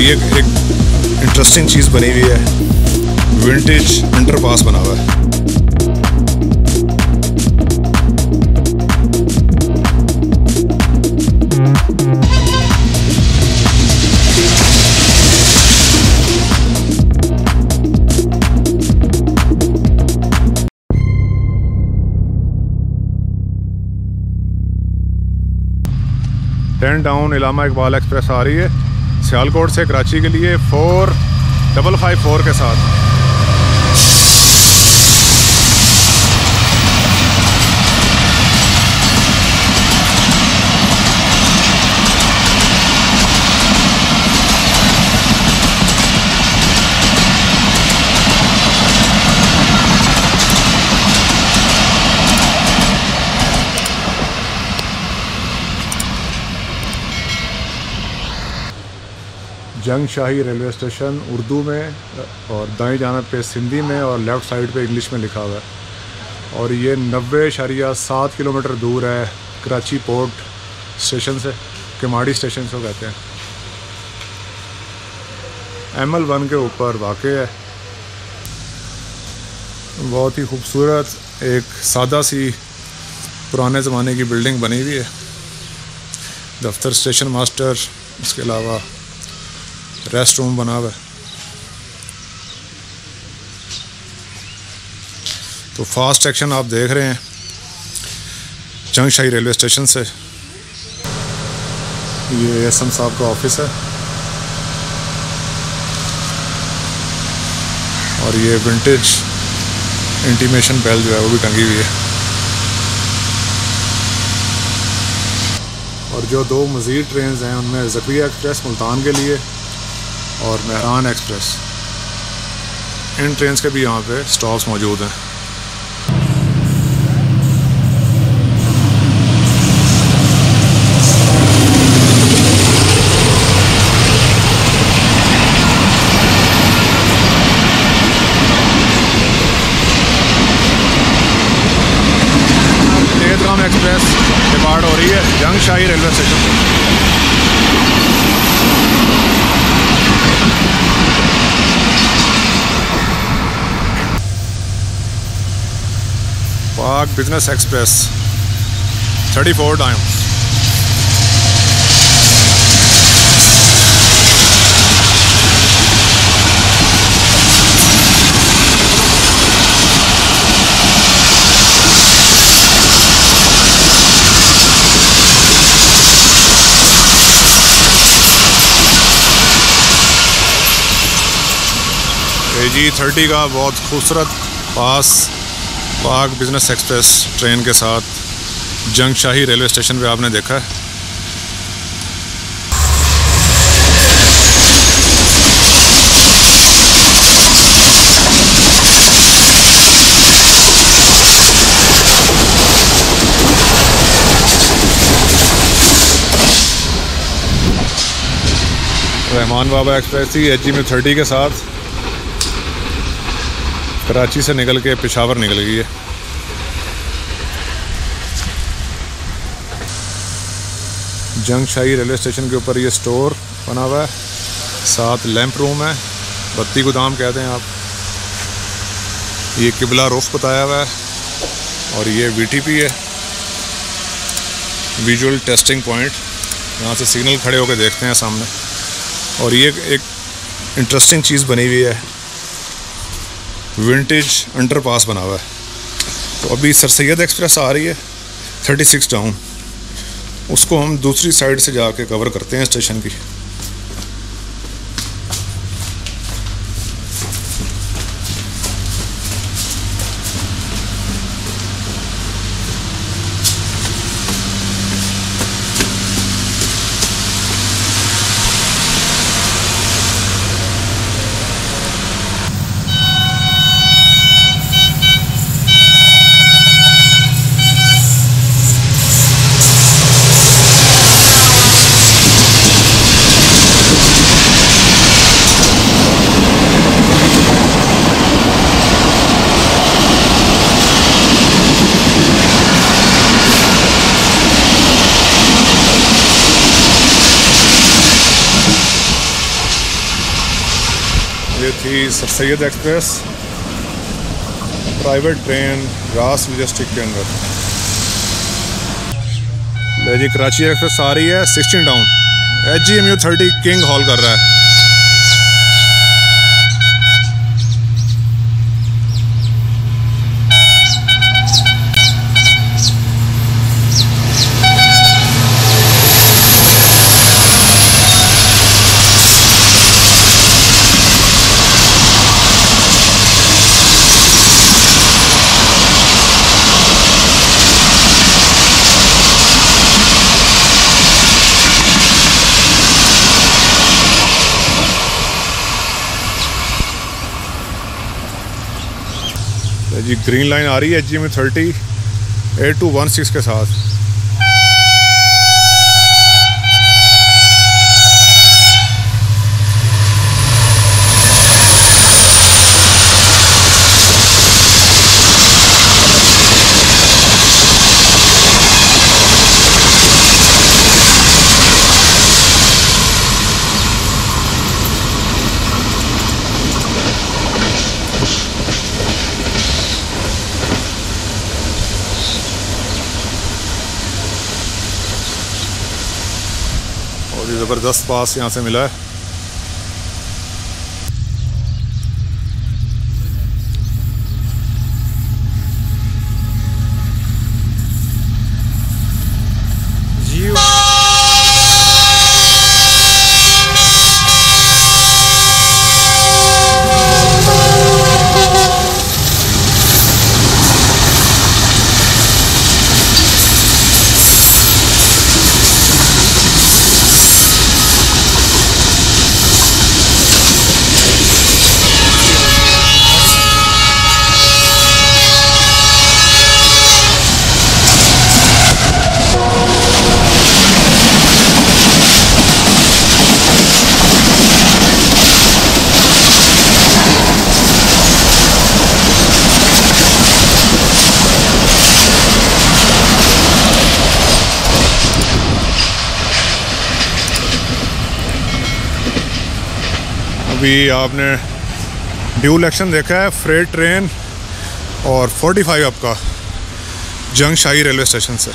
ये एक इंटरेस्टिंग चीज़ बनी हुई है, विंटेज अंडरपास बना हुआ है। Ten down Allama Iqbal express आ रही है सियालकोट से कराची के लिए 4554 के साथ। जंगशाही रेलवे स्टेशन उर्दू में और दाएं जानिब पे सिंधी में और लेफ़्ट साइड पे इंग्लिश में लिखा हुआ है। और ये 90.7 किलोमीटर दूर है कराची पोर्ट स्टेशन से, केमाड़ी स्टेशन से कहते हैं। ML1 के ऊपर वाक़ई है। बहुत ही खूबसूरत एक सादा सी पुराने ज़माने की बिल्डिंग बनी हुई है, दफ्तर स्टेशन मास्टर, इसके अलावा रेस्ट रूम बना हुआ है। तो फास्ट एक्शन आप देख रहे हैं जंगशाही रेलवे स्टेशन से। ये एसएम साहब का ऑफिस है और ये विंटेज इंटीमेशन बेल जो है वो भी टंगी हुई है। और जो दो मज़ीद ट्रेन हैं उनमें ज़फरिया एक्सप्रेस मुल्तान के लिए और मेहरान एक्सप्रेस, इन ट्रेन के भी यहाँ पे स्टॉप्स मौजूद हैं। कारोग्राम एक्सप्रेस डिपार्ट हो रही है जंगशाही रेलवे स्टेशन से। बिजनेस एक्सप्रेस 34 टाइम AG 30 का बहुत खूबसूरत पास पाक बिजनेस एक्सप्रेस ट्रेन के साथ जंगशाही रेलवे स्टेशन पे आपने देखा है। रहमान बाबा एक्सप्रेस थी AG 30 के साथ कराची से निकल के पेशावर निकल गई है। जंगशाही रेलवे स्टेशन के ऊपर ये स्टोर बना हुआ है, साथ लैंप रूम है, बत्ती गोदाम कहते हैं आप। ये किबला रुख बताया हुआ है और ये VTP है, विजुअल टेस्टिंग पॉइंट, यहाँ से सिग्नल खड़े होकर देखते हैं सामने। और ये एक इंटरेस्टिंग चीज़ बनी हुई है, विंटेज अंडरपास बना हुआ है। तो अभी सर सैयद एक्सप्रेस आ रही है 36 डाउन, उसको हम दूसरी साइड से जाके कवर करते हैं स्टेशन की। जी sir Syed express private train रास लॉजिस्टिक्स के अंदर। जी कराची एक्सप्रेस आ रही है 16 डाउन HGMU 30 किंग हॉल कर रहा है। जी ग्रीन लाइन आ रही है HGMU 30 8216 के साथ। ज़बरदस्त पास यहाँ से मिला है। अभी आपने ड्यूल एक्शन देखा है फ्रेट ट्रेन और 45 आपका जंगशाही रेलवे स्टेशन से।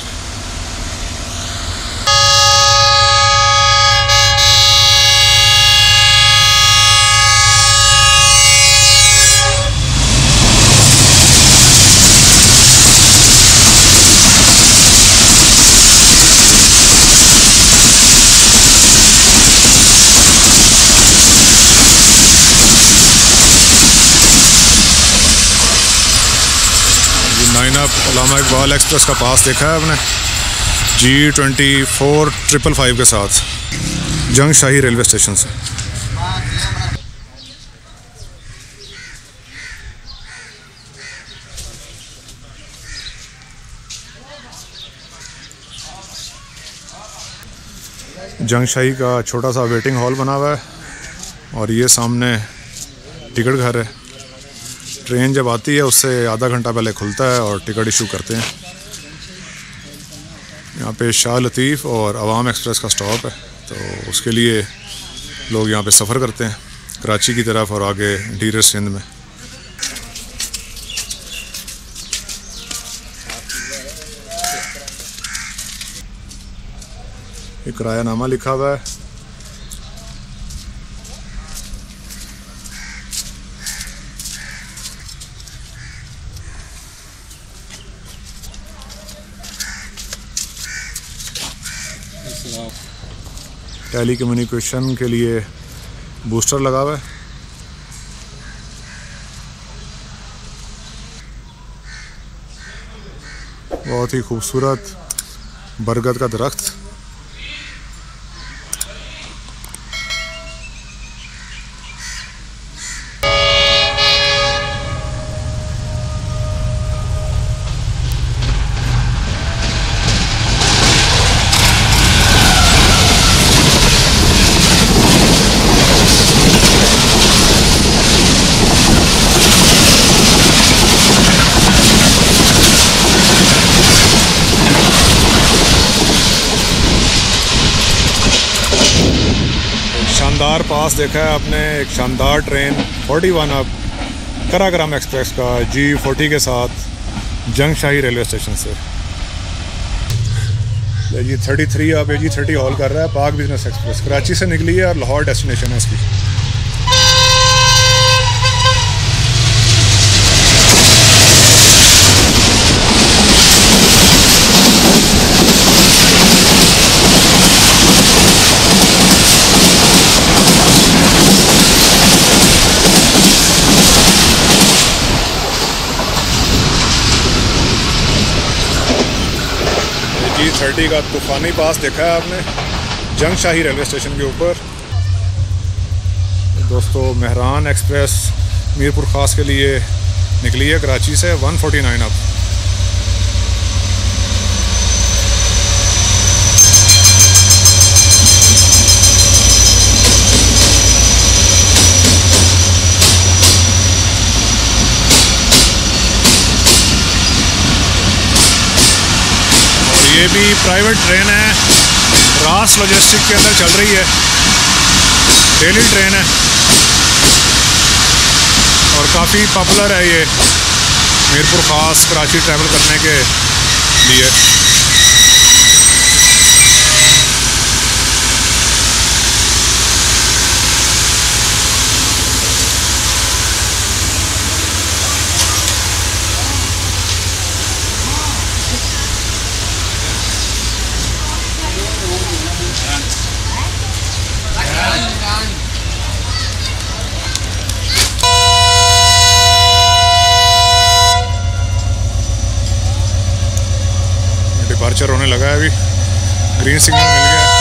अल्लामा इकबाल एक्सप्रेस का पास देखा है आपने G24 555 के साथ जंगशाही रेलवे स्टेशन से। जंगशाही का छोटा सा वेटिंग हॉल बना हुआ है और ये सामने टिकट घर है। ट्रेन जब आती है उससे आधा घंटा पहले खुलता है और टिकट इशू करते हैं। यहाँ पे शाह लतीफ़ और आवाम एक्सप्रेस का स्टॉप है तो उसके लिए लोग यहाँ पे सफ़र करते हैं कराची की तरफ और आगे इंटीरियर सिंध में। ये किराया नामा लिखा हुआ है। टेली कम्युनिकेशन के लिए बूस्टर लगा हुआ है। बहुत ही खूबसूरत बरगद का दरख्त। शानदार पास देखा है आपने, एक शानदार ट्रेन 41 अब कराग्राम एक्सप्रेस का G40 के साथ जंगशाही रेलवे स्टेशन से। AG33 अब AG30 हॉल कर रहा है। पाक बिजनेस एक्सप्रेस कराची से निकली है और लाहौर डेस्टिनेशन है इसकी। AG30 का तूफानी पास देखा है आपने जंगशाही रेलवे स्टेशन के ऊपर। दोस्तों मेहरान एक्सप्रेस मीरपुर खास के लिए निकली है कराची से 149 अब। ये भी प्राइवेट ट्रेन है, रास लॉजिस्टिक्स के अंदर चल रही है, डेली ट्रेन है और काफ़ी पॉपुलर है ये मीरपुर खास कराची ट्रैवल करने के लिए। डिपार्चर होने लगा है, अभी ग्रीन सिग्नल मिल गया।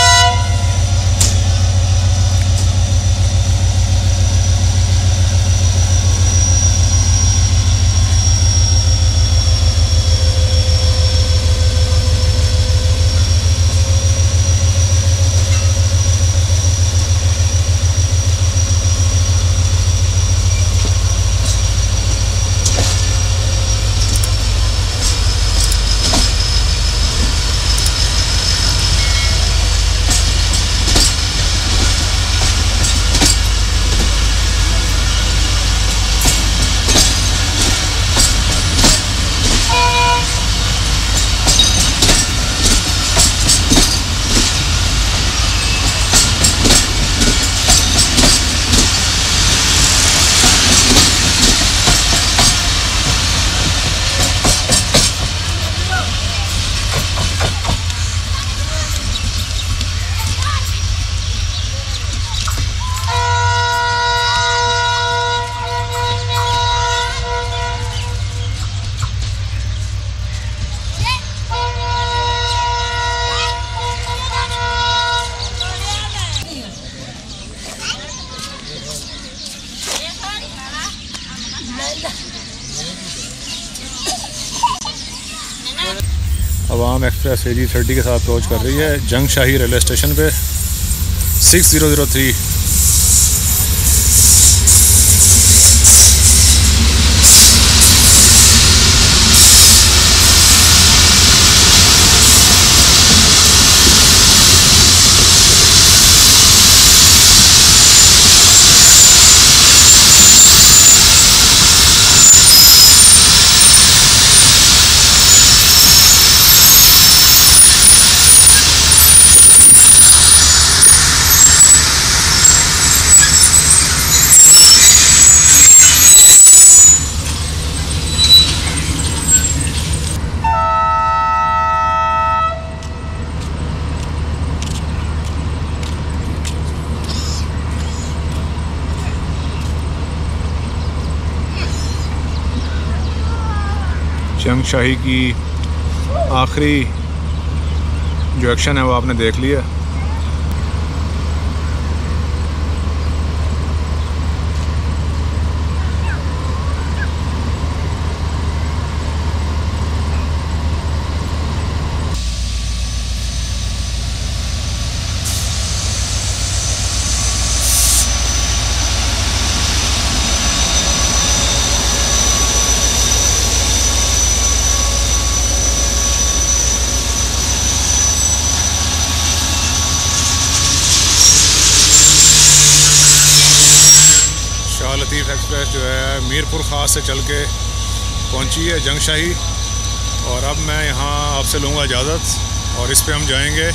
अवाम एक्सप्रेस AG30 के साथ अप्रोच कर रही है जंगशाही रेलवे स्टेशन पे 6003। जंगशाही की आखिरी जो एक्शन है वो आपने देख लिया। लतीफ़ एक्सप्रेस जो है मीरपुर ख़ास से चल के पहुँची है जंगशाही, और अब मैं यहाँ आपसे लूँगा इजाज़त और इस पे हम जाएंगे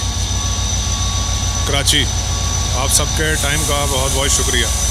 कराची। आप सबके टाइम का बहुत बहुत शुक्रिया।